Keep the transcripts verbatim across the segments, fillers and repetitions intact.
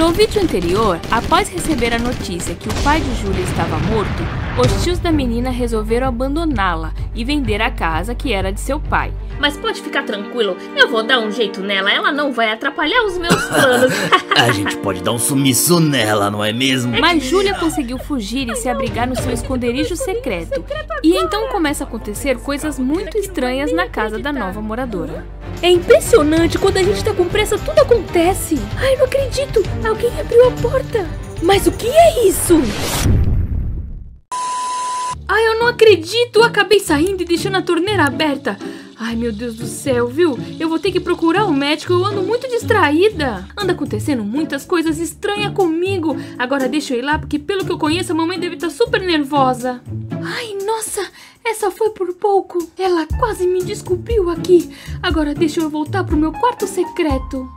No vídeo anterior, após receber a notícia que o pai de Júlia estava morto, os tios da menina resolveram abandoná-la e vender a casa que era de seu pai. Mas pode ficar tranquilo, eu vou dar um jeito nela, ela não vai atrapalhar os meus planos. A gente pode dar um sumiço nela, não é mesmo? Mas Júlia conseguiu fugir e se abrigar no seu esconderijo secreto. E então começa a acontecer coisas muito estranhas na casa da nova moradora. É impressionante, quando a gente tá com pressa tudo acontece. Ai, não acredito, alguém abriu a porta. Mas o que é isso? Ai, eu não acredito, acabei saindo e deixando a torneira aberta. Ai, meu Deus do céu, viu? Eu vou ter que procurar um médico, eu ando muito distraída. Anda acontecendo muitas coisas estranhas comigo. Agora deixa eu ir lá, porque pelo que eu conheço, a mamãe deve estar super nervosa. Ai, nossa, essa foi por pouco. Ela quase me descobriu aqui. Agora deixa eu voltar pro meu quarto secreto.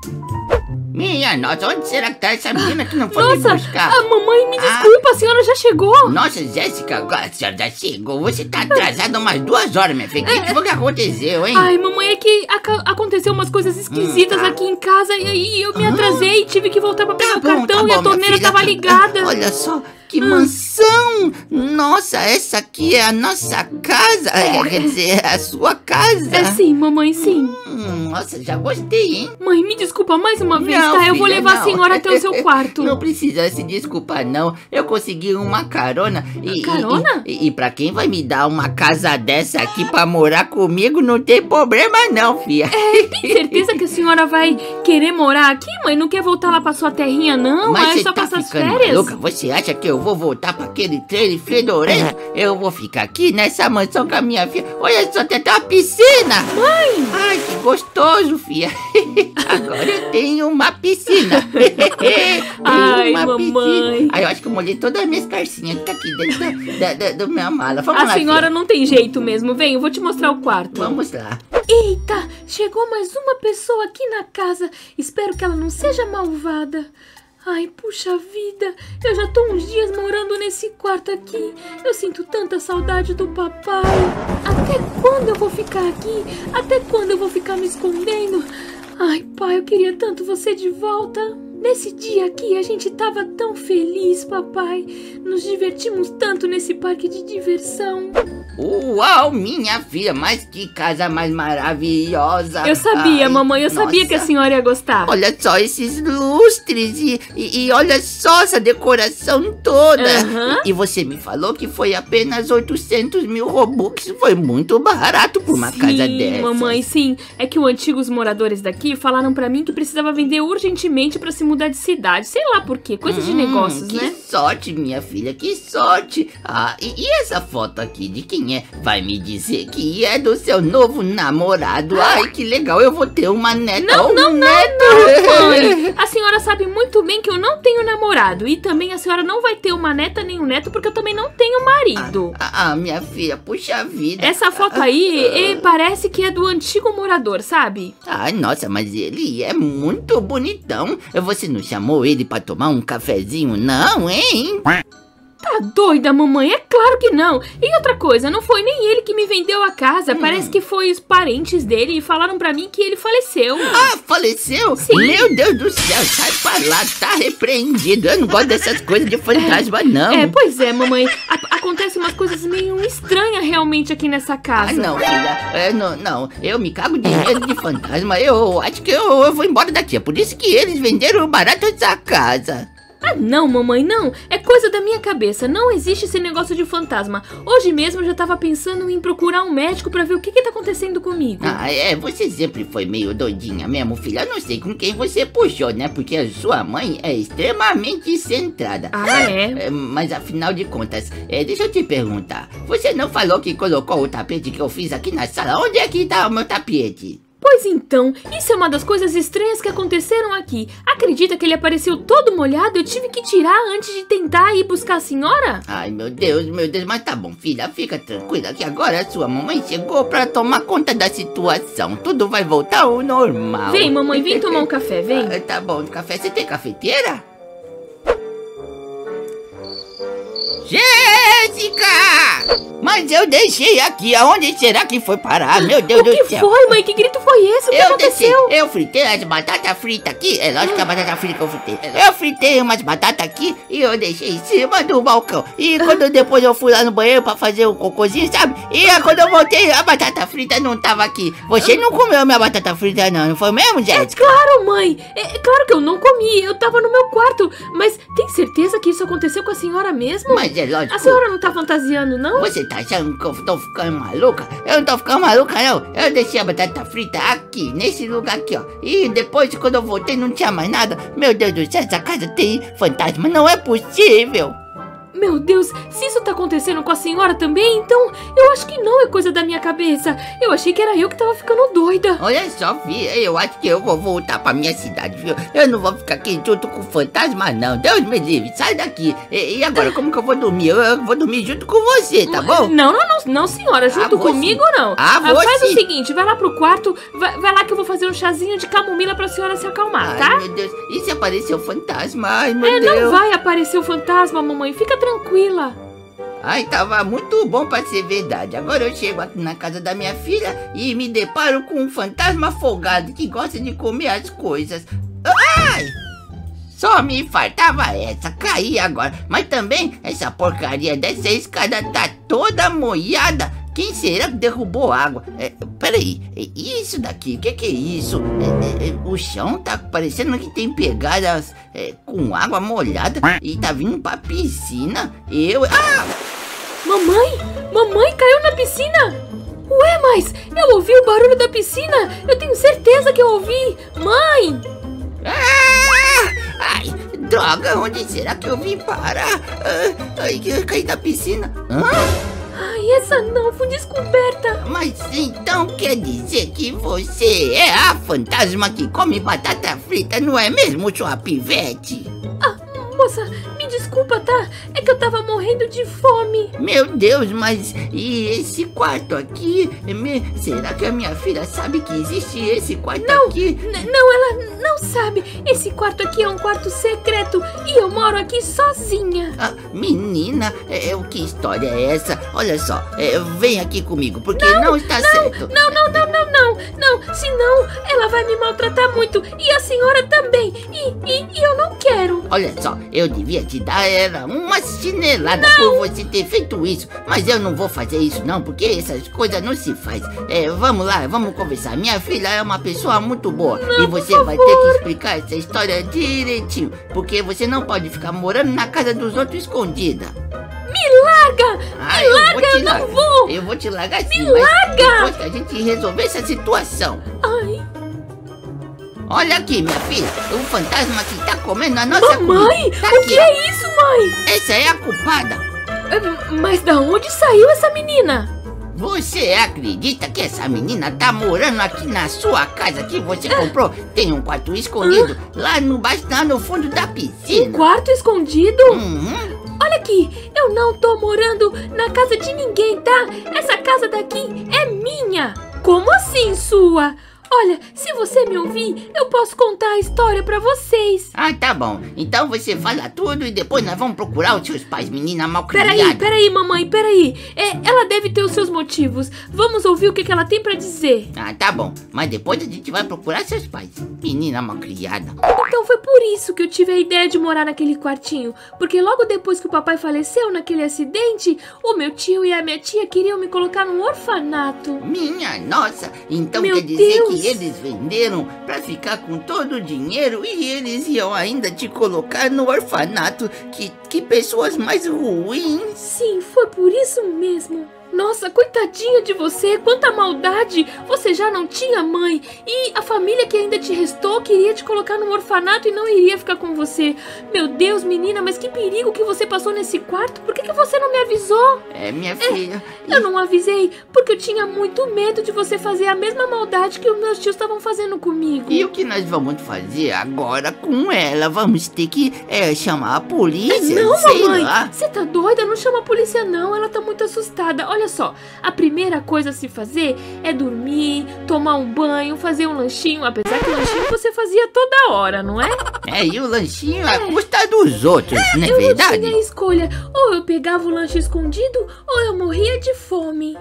Minha nossa, onde será que tá essa menina que não foi me buscar? Nossa, a mamãe, me desculpa, ah. a senhora já chegou. Nossa, Jéssica, agora a senhora já chegou. Você tá atrasada umas duas horas, minha filha. O é. que foi que aconteceu, hein? Ai, mamãe, é que aconteceu umas coisas esquisitas hum, tá. aqui em casa. E aí eu me atrasei, tive que voltar pra pegar tá o bom, cartão tá bom, e a torneira filha, tava ligada. Olha só, que hum. mansão. Nossa, essa aqui é a nossa casa. É, quer dizer, a sua casa. É sim, mamãe, sim. Hum, nossa, já gostei, hein? Mãe, me desculpa mais uma vez. Não, tá, filha, eu vou levar não. a senhora até o seu quarto. Não precisa se desculpar, não. Eu consegui uma carona. E, carona? E, e, e pra quem vai me dar uma casa dessa aqui pra morar comigo, não tem problema não, filha. É, tem certeza que a senhora vai querer morar aqui, mãe? Não quer voltar lá pra sua terrinha, não? Mas é só tá passar as férias? Louca? Você acha que eu vou voltar pra aquele trailer fedorento? Eu vou ficar aqui nessa mansão com a minha filha. Olha só, tem até uma piscina. Mãe! Ai, que gostoso, filha. Agora eu tenho uma piscina. Ai, uma mamãe. Piscina. Ai, eu acho que eu molhei todas as minhas carcinhas que tá aqui dentro da, da, da, da minha mala. Vamos a lá, senhora filha. Não tem jeito mesmo. Vem, eu vou te mostrar o quarto. Vamos lá. Eita, chegou mais uma pessoa aqui na casa. Espero que ela não seja malvada. Ai, puxa vida, eu já tô uns dias morando nesse quarto aqui. Eu sinto tanta saudade do papai. Até quando eu vou ficar aqui? Até quando eu vou ficar me escondendo? Ai, pai, eu queria tanto você de volta. Nesse dia aqui, a gente tava tão feliz, papai. Nos divertimos tanto nesse parque de diversão. Uau, minha filha, mas que casa mais maravilhosa. Eu sabia, Ai, mamãe, eu nossa. sabia que a senhora ia gostar. Olha só esses lustres e, e, e olha só essa decoração toda. Uhum. E, e você me falou que foi apenas oitocentos mil robux. Foi muito barato por uma sim, casa dessa. Sim, mamãe, sim. É que os antigos moradores daqui falaram pra mim que precisava vender urgentemente pra se mudar de cidade. Sei lá por quê, coisa hum, de negócios, que né? Que sorte, minha filha, que sorte. Ah, e, e essa foto aqui de quem? Vai me dizer que é do seu novo namorado. Ai, que legal, eu vou ter uma neta. Não, um não, neto. não, não, mãe. A senhora sabe muito bem que eu não tenho namorado. E também a senhora não vai ter uma neta nem um neto, porque eu também não tenho marido. Ah, ah minha filha, puxa vida. Essa foto aí, ah, ele parece que é do antigo morador, sabe? Ai, nossa, mas ele é muito bonitão. Você não chamou ele pra tomar um cafezinho, não, hein? Tá doida, mamãe? É claro que não. E outra coisa, não foi nem ele que me vendeu a casa. Hum. Parece que foi os parentes dele e falaram pra mim que ele faleceu. Ah, faleceu? Sim. Meu Deus do céu, sai pra lá, tá repreendido. Eu não gosto dessas coisas de fantasma, não. É, pois é, mamãe. A acontece umas coisas meio estranhas realmente aqui nessa casa. Ah, não, filha. É, não, não, eu me cago de medo de fantasma. Eu acho que eu, eu vou embora daqui. É por isso que eles venderam barato essa casa. Ah, não, mamãe, não. É coisa da minha cabeça. Não existe esse negócio de fantasma. Hoje mesmo eu já tava pensando em procurar um médico pra ver o que que tá acontecendo comigo. Ah, é. Você sempre foi meio doidinha mesmo, filha. Eu não sei com quem você puxou, né? Porque a sua mãe é extremamente centrada. Ah, é? é mas afinal de contas, é, deixa eu te perguntar. Você não falou que colocou o tapete que eu fiz aqui na sala? Onde é que tá o meu tapete? Pois então, isso é uma das coisas estranhas que aconteceram aqui. Acredita que ele apareceu todo molhado? Eu tive que tirar antes de tentar ir buscar a senhora? Ai, meu Deus, meu Deus, mas tá bom, filha, fica tranquila que agora a sua mamãe chegou pra tomar conta da situação. Tudo vai voltar ao normal. Vem, mamãe, vem tomar um café, vem. Ah, tá bom, café. Você tem cafeteira? Gente! Jéssica! Mas eu deixei aqui, aonde será que foi parar? Meu Deus do céu! O que foi, mãe? Que grito foi esse? O que aconteceu? Eu fritei as batatas fritas aqui. É lógico que a batata frita que eu fritei. Eu fritei umas batatas aqui e eu deixei em cima do balcão. E quando depois eu fui lá no banheiro pra fazer o cocôzinho, sabe? E quando eu voltei, a batata frita não tava aqui. Você não comeu minha batata frita não, não foi mesmo, Jéssica? É claro, mãe. É claro que eu não comi. Eu tava no meu quarto. Mas tem certeza que isso aconteceu com a senhora mesmo? Mas é lógico. A senhora não tá fantasiando, não? Você tá Tá achando que eu tô ficando maluca? Eu não tô ficando maluca, não. Eu deixei a batata frita aqui, nesse lugar aqui, ó. E depois, quando eu voltei, não tinha mais nada. Meu Deus do céu, essa casa tem fantasma. Não é possível. Meu Deus, se isso tá acontecendo com a senhora também, então eu acho que não é coisa da minha cabeça. Eu achei que era eu que tava ficando doida. Olha só, filha, eu acho que eu vou voltar pra minha cidade, viu? Eu não vou ficar aqui junto com o fantasma, não. Deus me livre, sai daqui. E, e agora, como que eu vou dormir? Eu, eu vou dormir junto com você, tá bom? Não, não, não, não senhora, junto ah, comigo sim. não. Ah, ah, faz sim. o seguinte, vai lá pro quarto, vai, vai lá que eu vou fazer um chazinho de camomila pra senhora se acalmar, ai, tá? Ai, meu Deus, e se aparecer o fantasma? Ai, meu é, Deus. É, não vai aparecer o fantasma, mamãe, fica tranquila. Ai, tava muito bom pra ser verdade. Agora eu chego aqui na casa da minha filha e me deparo com um fantasma folgado que gosta de comer as coisas. Ai! Só me faltava essa, caí agora. Mas também essa porcaria dessa escada tá toda molhada. Quem será que derrubou água? É, peraí, isso daqui, o que que é isso? É, é, o chão tá parecendo que tem pegadas é, com água molhada e tá vindo pra piscina. Eu... Ah! Mamãe, mamãe caiu na piscina! Ué, mas eu ouvi o barulho da piscina! Eu tenho certeza que eu ouvi! Mãe! Ah! Ai, droga, onde será que eu vim parar? Ai, eu caí na piscina! Hã? Ai, essa não foi descoberta. Mas então quer dizer que você é a fantasma que come batata frita, não é mesmo, sua pivete? Ah, moça, me desculpa, tá? É que eu tava morrendo de fome. Meu Deus, mas e esse quarto aqui? Me... Será que a minha filha sabe que existe esse quarto não, aqui? Não, ela não sabe. Esse quarto aqui é um quarto secreto e eu moro aqui sozinha. Ah, menina, é, que história é essa? Olha só, é, vem aqui comigo, porque não, não está não, certo. Não, não, não, não, não, não. Senão ela vai me maltratar muito e a senhora também. E, e, e eu não quero. Olha só, eu devia te dar era uma chinelada não. por você ter feito isso. Mas eu não vou fazer isso não, porque essas coisas não se faz. É, vamos lá, vamos conversar. Minha filha é uma pessoa muito boa. Não, e você vai ter que explicar essa história direitinho, porque você não pode ficar morando na casa dos outros escondida. Me larga! Me ah, eu larga, eu larga. não vou! Eu vou te largar sim, Me mas larga! depois que a gente resolver essa situação. Ai... Olha aqui, minha filha, o fantasma que tá comendo a nossa Mamãe, comida. Tá o aqui. que é isso, mãe? Essa é a culpada. Mas da onde saiu essa menina? Você acredita que essa menina tá morando aqui na sua casa que você ah. comprou? Tem um quarto escondido ah. lá no baixo, lá no fundo da piscina. Um quarto escondido? Uhum. Olha aqui, eu não tô morando na casa de ninguém, tá? Essa casa daqui é minha. Como assim sua? Olha, se você me ouvir, eu posso contar a história pra vocês. Ah, tá bom. Então você fala tudo e depois nós vamos procurar os seus pais, menina malcriada. Peraí, peraí, mamãe, peraí. É, ela deve ter os seus motivos. Vamos ouvir o que, que ela tem pra dizer. Ah, tá bom. Mas depois a gente vai procurar seus pais, menina malcriada. Então foi por isso que eu tive a ideia de morar naquele quartinho. Porque logo depois que o papai faleceu naquele acidente, o meu tio e a minha tia queriam me colocar num orfanato. Minha nossa, então meu quer dizer Deus. que eles venderam pra ficar com todo o dinheiro e eles iam ainda te colocar no orfanato. Que, que pessoas mais ruins. Sim, foi por isso mesmo. Nossa, coitadinha de você, quanta maldade. Você já não tinha mãe e a família que ainda te restou queria te colocar num orfanato e não iria ficar com você. Meu Deus, menina, mas que perigo que você passou nesse quarto. Por que, que você não me avisou? É, minha filha é, eu não avisei porque eu tinha muito medo de você fazer a mesma maldade que os meus tios estavam fazendo comigo. E o que nós vamos fazer agora com ela? Vamos ter que é, chamar a polícia? Não, mamãe, você tá doida? Não chama a polícia não, ela tá muito assustada. Olha, Olha só, a primeira coisa a se fazer é dormir, tomar um banho, fazer um lanchinho. Apesar que o lanchinho você fazia toda hora, não é? É, e o lanchinho é a custa dos outros, é, não é eu verdade? Eu não tinha escolha. Ou eu pegava o lanche escondido, ou eu morria de fome.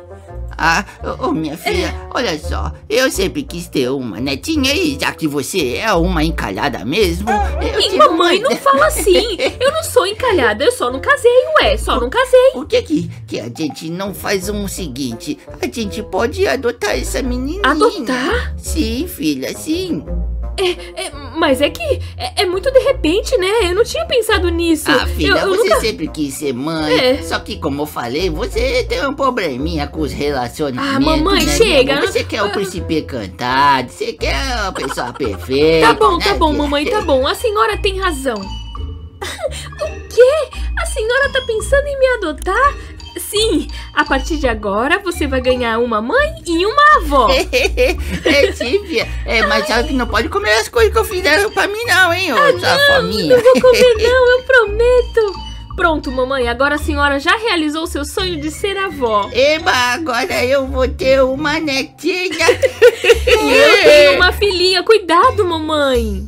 Ah, ô, ô, minha filha, é. olha só, eu sempre quis ter uma netinha e já que você é uma encalhada mesmo... Eu e mamãe, uma... não fala assim. Eu não sou encalhada, eu só não casei, ué, só não casei. O que é que, que a gente não faz um seguinte? A gente pode adotar essa menininha. Adotar? Sim, filha, sim. É, é, mas é que é, é muito de repente, né? Eu não tinha pensado nisso. Ah, filha, eu, eu você nunca... sempre quis ser mãe. É. Só que, como eu falei, você tem um probleminha com os relacionamentos. Ah, mamãe, né, chega. Você quer o príncipe cantado, você quer a pessoa perfeita. Tá bom, né? tá bom, mamãe, tá bom. A senhora tem razão. O quê? A senhora tá pensando em me adotar? Sim, a partir de agora você vai ganhar uma mãe e uma avó. É, sim, filha. É, mas sabe que não pode comer as coisas que eu fizeram pra mim não, hein, ô, ah, sua fominha. Não, não vou comer não, eu prometo. Pronto, mamãe, agora a senhora já realizou o seu sonho de ser avó. Eba, agora eu vou ter uma netinha. Eu tenho uma filhinha, cuidado, mamãe.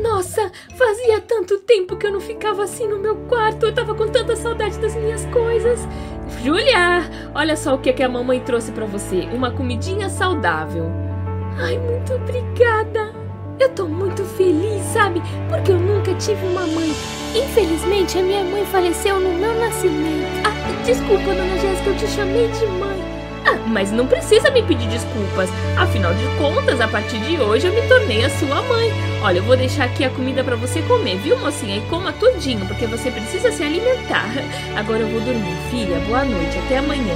Nossa, fazia tanto tempo que eu não ficava assim no meu quarto. Eu tava com tanta saudade das minhas coisas. Júlia, olha só o que, que a mamãe trouxe pra você. Uma comidinha saudável. Ai, muito obrigada. Eu tô muito feliz, sabe? Porque eu nunca tive uma mãe. Infelizmente, a minha mãe faleceu no meu nascimento. Ah, desculpa, dona Jéssica, eu te chamei de mãe. Ah, mas não precisa me pedir desculpas. Afinal de contas, a partir de hoje eu me tornei a sua mãe. Olha, eu vou deixar aqui a comida pra você comer, viu, mocinha? E coma tudinho, porque você precisa se alimentar. Agora eu vou dormir, filha. Boa noite, até amanhã.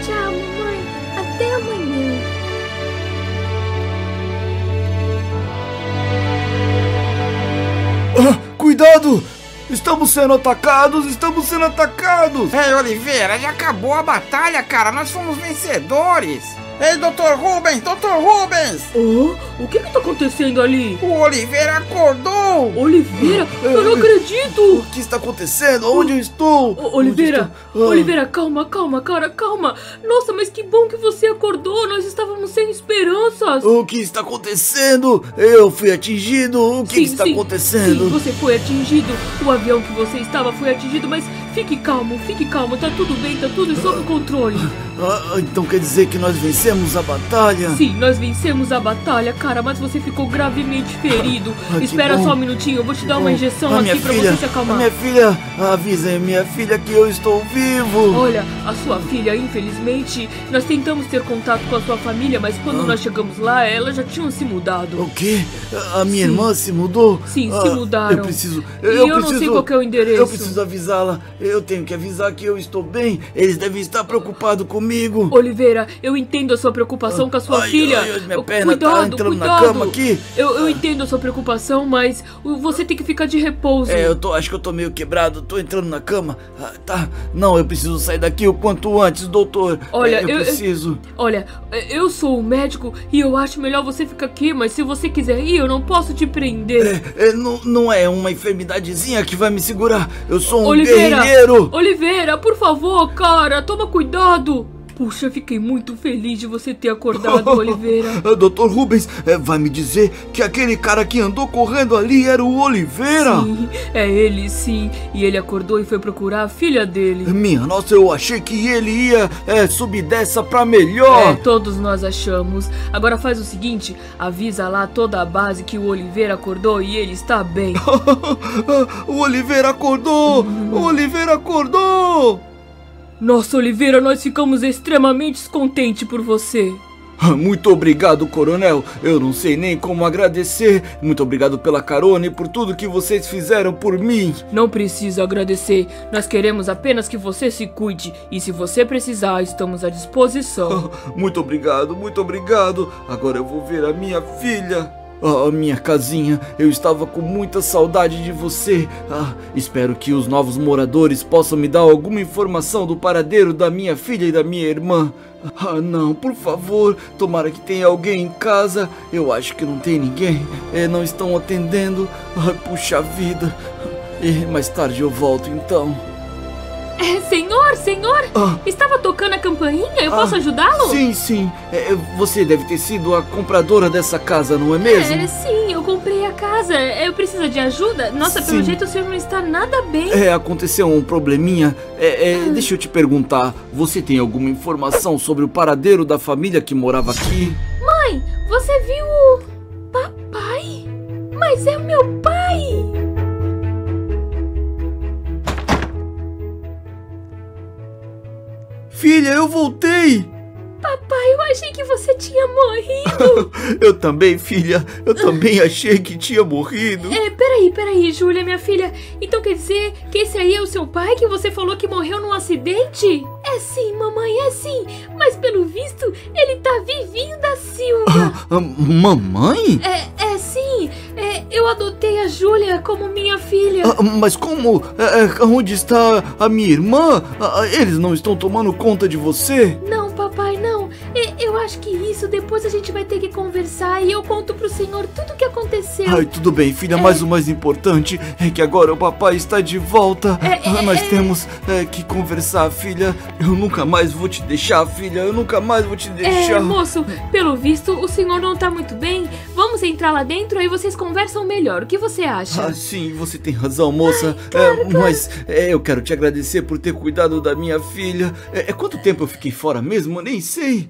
Tchau, mamãe. Até amanhã. Ah, cuidado! Estamos sendo atacados, estamos sendo atacados! Ei, Oliveira, já acabou a batalha, cara! Nós fomos vencedores! Ei, doutor Rubens, doutor Rubens! Oh, o que que tá acontecendo ali? O Oliveira acordou! Oliveira? Eu não acredito! O que está acontecendo? Onde eu estou? O, Oliveira, estou? Ah. Oliveira, calma, calma, cara, calma! Nossa, mas que bom que você acordou! Nós estávamos sem esperanças! O que está acontecendo? Eu fui atingido! O que, sim, que está sim, acontecendo? Sim, você foi atingido! O avião que você estava foi atingido, mas... Fique calmo, fique calmo, tá tudo bem, tá tudo sob controle. Ah, então quer dizer que nós vencemos a batalha? Sim, nós vencemos a batalha, cara, mas você ficou gravemente ferido. Ah, espera bom. só um minutinho, eu vou te que dar bom. uma injeção ah, aqui pra filha, você se acalmar. Minha filha, avisa minha filha que eu estou vivo. Olha, a sua filha, infelizmente, nós tentamos ter contato com a sua família, mas quando ah. nós chegamos lá, elas já tinham se mudado. O quê? A minha Sim. irmã se mudou? Sim, ah, se mudaram. Eu preciso... Eu, e eu preciso, não sei qual que é o endereço. Eu preciso avisá-la. Eu tenho que avisar que eu estou bem. Eles devem estar preocupados comigo. Oliveira, eu entendo a sua preocupação ah, com a sua ai, filha. Ai, minha perna cuidado, tá entrando cuidado. na cama aqui. Eu, eu entendo a sua preocupação, mas você tem que ficar de repouso. É, eu tô, acho que eu tô meio quebrado. Tô entrando na cama. Ah, tá. Não, eu preciso sair daqui o quanto antes, doutor. Olha, eu, eu preciso. Eu, olha, eu sou o médico e eu acho melhor você ficar aqui, mas se você quiser ir, eu não posso te prender. É, é, não, não é uma enfermidadezinha que vai me segurar. Eu sou um Oliveira. guerreiro. Oliveira, por favor, cara, toma cuidado. Puxa, fiquei muito feliz de você ter acordado, Oliveira. doutor Rubens, vai me dizer que aquele cara que andou correndo ali era o Oliveira? Sim, é ele sim. E ele acordou e foi procurar a filha dele. Minha nossa, eu achei que ele ia é, subir dessa pra melhor. É, todos nós achamos. Agora faz o seguinte, avisa lá toda a base que o Oliveira acordou e ele está bem. O Oliveira acordou! Uhum. O Oliveira acordou! Nossa, Oliveira, nós ficamos extremamente contentes por você. Muito obrigado, coronel. Eu não sei nem como agradecer. Muito obrigado pela carona e por tudo que vocês fizeram por mim. Não precisa agradecer. Nós queremos apenas que você se cuide. E se você precisar, estamos à disposição. Muito obrigado, muito obrigado. Agora eu vou ver a minha filha. Ah, minha casinha, eu estava com muita saudade de você. Ah, espero que os novos moradores possam me dar alguma informação do paradeiro da minha filha e da minha irmã. Ah, não, por favor, tomara que tenha alguém em casa. Eu acho que não tem ninguém. É, não estão atendendo. Ah, puxa vida. É, mais tarde eu volto então. Senhor, senhor! Ah. Estava tocando a campainha? Eu ah. posso ajudá-lo? Sim, sim. É, você deve ter sido a compradora dessa casa, não é mesmo? É, sim, eu comprei a casa. Eu preciso de ajuda? Nossa, sim. Pelo jeito o senhor não está nada bem. É, aconteceu um probleminha. É, é, ah. Deixa eu te perguntar, você tem alguma informação sobre o paradeiro da família que morava aqui? Mãe, você viu o papai? Mas é o meu pai! Filha, eu voltei! Papai, eu achei que você tinha morrido! Eu também, filha! Eu também achei que tinha morrido! É, peraí, peraí, Júlia, minha filha! Então quer dizer que esse aí é o seu pai que você falou que morreu num acidente? É sim, mamãe, é sim! Mas pelo visto, ele tá vivinho da Silva! Ah, ah, mamãe? É, é sim! É, eu adotei a Júlia como minha filha! Ah, mas como? É, onde está a minha irmã? Eles não estão tomando conta de você? Não, papai, não! Eu acho que isso, depois a gente vai ter que conversar e eu conto pro senhor tudo o que aconteceu. Ai, tudo bem, filha, é... mas o mais importante é que agora o papai está de volta. É, é, Nós é... temos é, que conversar, filha. Eu nunca mais vou te deixar, filha. Eu nunca mais vou te deixar. É, moço, pelo visto o senhor não tá muito bem. Vamos entrar lá dentro e vocês conversam melhor. O que você acha? Ah, sim, você tem razão, moça. Ai, claro, é, claro. Mas é, eu quero te agradecer por ter cuidado da minha filha. É, quanto tempo eu fiquei fora mesmo? Eu nem sei.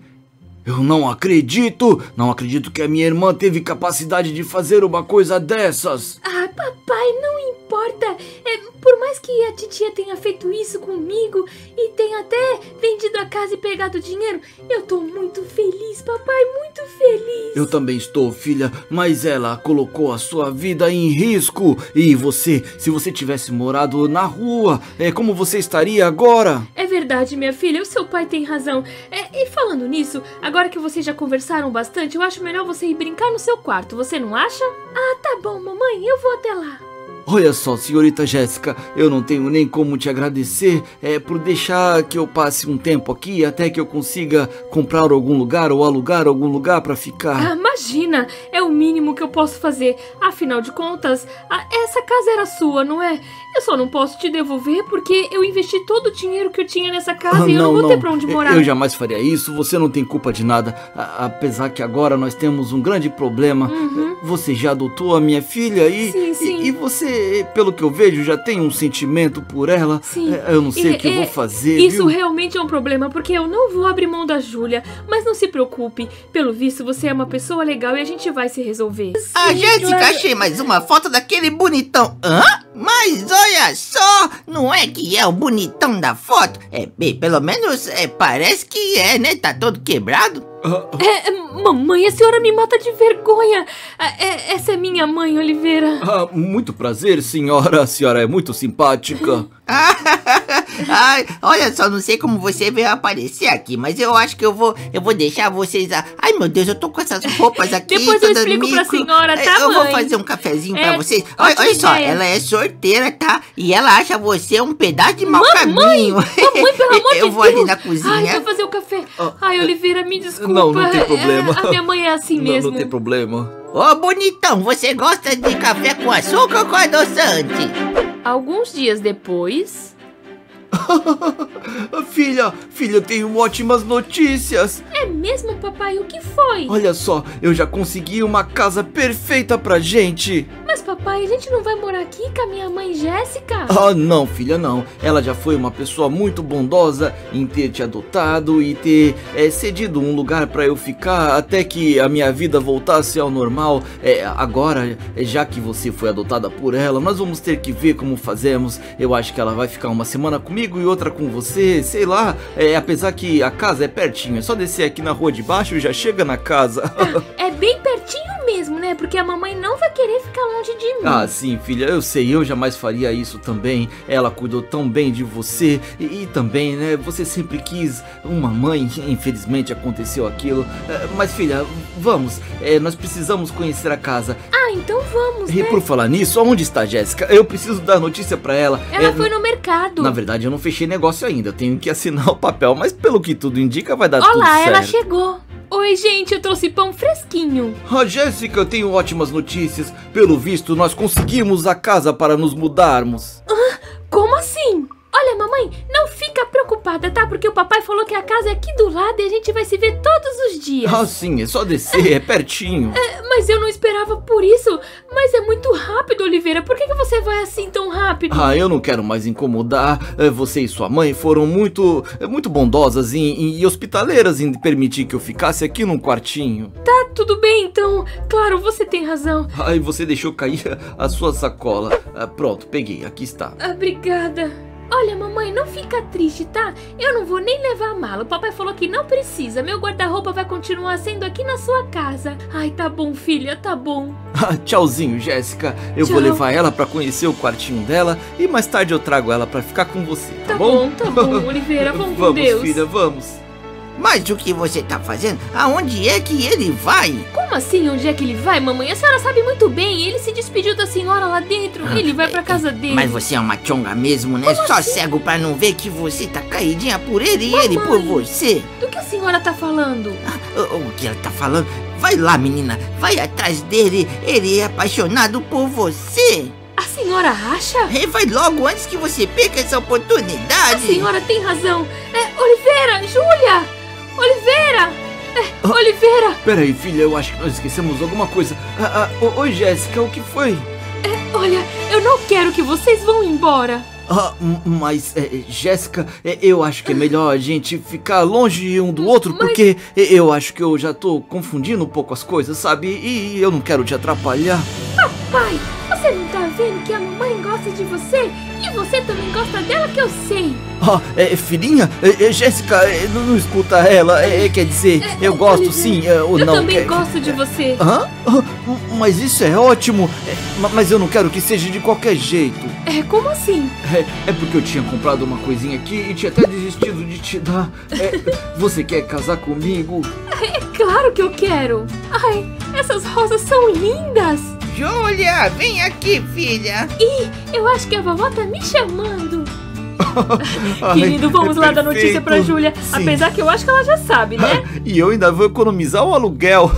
Eu não acredito, não acredito que a minha irmã teve capacidade de fazer uma coisa dessas. Ah, papai, não importa. É, por mais que a titia tenha feito isso comigo e tenha até vendido a casa e pegado o dinheiro, eu tô muito feliz, papai, muito feliz. Eu também estou, filha, mas ela colocou a sua vida em risco. E você, se você tivesse morado na rua, é, como você estaria agora? É verdade, minha filha, o seu pai tem razão. É, e falando nisso, agora que vocês já conversaram bastante, eu acho melhor você ir brincar no seu quarto, você não acha? Ah, tá bom, mamãe, eu vou até lá. Olha só, senhorita Jéssica, eu não tenho nem como te agradecer é, por deixar que eu passe um tempo aqui até que eu consiga comprar algum lugar ou alugar algum lugar pra ficar. Ah, imagina, é o mínimo que eu posso fazer. Afinal de contas, a, essa casa era sua, não é? Eu só não posso te devolver porque eu investi todo o dinheiro que eu tinha nessa casa ah, e eu não, não vou não. ter pra onde morar. Eu jamais faria isso, você não tem culpa de nada. A, apesar que agora nós temos um grande problema. Uhum. Você já adotou a minha filha e, sim, sim. e, e você... Pelo que eu vejo, já tem um sentimento por ela. Sim. Eu não sei e, o que é, eu vou fazer. Isso viu? realmente é um problema, porque eu não vou abrir mão da Júlia. Mas não se preocupe. Pelo visto, você é uma pessoa legal e a gente vai se resolver. Sim, a Jéssica, claro. Achei mais uma foto daquele bonitão. Hã? Mas olha só, não é que é o bonitão da foto? É, bem, pelo menos é, parece que é, né? Tá todo quebrado. É, mamãe, a senhora me mata de vergonha. É, essa é minha mãe, Oliveira. Ah, muito prazer, senhora. A senhora é muito simpática. Ai, olha só, não sei como você veio aparecer aqui, mas eu acho que eu vou, eu vou deixar vocês... A... Ai, meu Deus, eu tô com essas roupas aqui. Depois eu explico micro. pra senhora, tá, Eu mãe? vou fazer um cafezinho é, pra vocês. Olha, olha só, ela é sorteira, tá? E ela acha você um pedaço de mau caminho. Mamãe, pelo amor de Deus. Eu vou ali na cozinha. Ai, eu vou fazer o café. Ai, Oliveira, me desculpa. Não, não tem problema. A minha mãe é assim mesmo. Não, não tem problema. Ô, oh, bonitão, você gosta de café com açúcar ou com adoçante? Alguns dias depois... Filha, filha, eu tenho ótimas notícias. É mesmo, papai? O que foi? Olha só, eu já consegui uma casa perfeita pra gente. Mas, papai, a gente não vai morar aqui com a minha mãe Jéssica? Ah, não, filha, não. Ela já foi uma pessoa muito bondosa em ter te adotado e ter é, cedido um lugar pra eu ficar até que a minha vida voltasse ao normal. É, agora, já que você foi adotada por ela, nós vamos ter que ver como fazemos. Eu acho que ela vai ficar uma semana comigo e outra com você, sei lá. É, apesar que a casa é pertinho, é só descer aqui na rua de baixo e já chega na casa. Ah, é bem pertinho mesmo, né? Porque a mamãe não vai querer ficar longe de mim. Ah, sim, filha, eu sei, eu jamais faria isso também. Ela cuidou tão bem de você e, e também, né, você sempre quis uma mãe, infelizmente aconteceu aquilo. É, mas, filha, vamos, é, nós precisamos conhecer a casa. Ah, então vamos, né? E por falar nisso, onde está a Jéssica? Eu preciso dar notícia pra ela. Ela é, foi no mercado. Na verdade, eu não fechei negócio ainda, eu tenho que assinar o papel, mas pelo que tudo indica vai dar Olá, tudo certo. Olá, ela chegou. Oi, gente, eu trouxe pão fresquinho. Ah, Jéssica, eu tenho ótimas notícias. Pelo visto, nós conseguimos a casa para nos mudarmos. Ah, como assim? Olha, mamãe, não preocupada, tá? Porque o papai falou que a casa é aqui do lado e a gente vai se ver todos os dias. Ah, sim, é só descer, é pertinho. É, mas eu não esperava por isso. Mas é muito rápido, Oliveira. Por que que você vai assim tão rápido? Ah, eu não quero mais incomodar. Você e sua mãe foram muito, muito bondosas e, e, e hospitaleiras em permitir que eu ficasse aqui num quartinho. Tá, tudo bem, então. Claro, você tem razão. Ah, e você deixou cair a, a sua sacola. Ah, pronto, peguei. Aqui está. Obrigada. Olha, mamãe, não fica triste, tá? Eu não vou nem levar a mala. O papai falou que não precisa. Meu guarda-roupa vai continuar sendo aqui na sua casa. Ai, tá bom, filha, tá bom. Tchauzinho, Jéssica. Eu Tchau. vou levar ela pra conhecer o quartinho dela e mais tarde eu trago ela pra ficar com você, tá, tá bom? Tá bom, tá bom, Oliveira. Vamos com Deus. Vamos, filha, vamos. Mas o que você tá fazendo? Aonde é que ele vai? Como assim onde é que ele vai, mamãe? A senhora sabe muito bem. Ele se despediu da senhora lá dentro. Ah, ele vai pra casa dele. Mas você é uma tchonga mesmo, né? Como Só assim? cego pra não ver que você tá caidinha por ele mamãe, e ele por você. Do que a senhora tá falando? Ah, o, o que ela tá falando? Vai lá, menina. Vai atrás dele. Ele é apaixonado por você. A senhora acha? É, vai logo antes que você perca essa oportunidade. A senhora tem razão. É, Oliveira, Júlia... Oliveira! É, ah, Oliveira! Peraí, filha, eu acho que nós esquecemos alguma coisa. Ah, ah, Oi, Jéssica, o que foi? É, olha, eu não quero que vocês vão embora. Ah, mas, é, Jéssica, é, eu acho que é melhor a gente ficar longe um do outro, mas... porque eu acho que eu já tô confundindo um pouco as coisas, sabe? E eu não quero te atrapalhar. Papai, você não tá vendo que a mamãe gosta de você? E você também gosta dela, que eu sei. Ah, é, filhinha? É, é, Jéssica, é, não, não escuta ela. É, é, quer dizer, é, eu gosto sim. É, ou eu não, também quer... gosto de você. Hã? Ah, mas isso é ótimo. É, mas eu não quero que seja de qualquer jeito. É, como assim? É, é porque eu tinha comprado uma coisinha aqui e tinha até desistido de te dar. É, você quer casar comigo? É claro que eu quero. Ai, essas rosas são lindas. Júlia, vem aqui, filha. Ih, eu acho que a vovó tá me chamando. Querido, vamos Ai, lá dar notícia pra Júlia. Apesar que eu acho que ela já sabe, né? E eu ainda vou economizar o aluguel.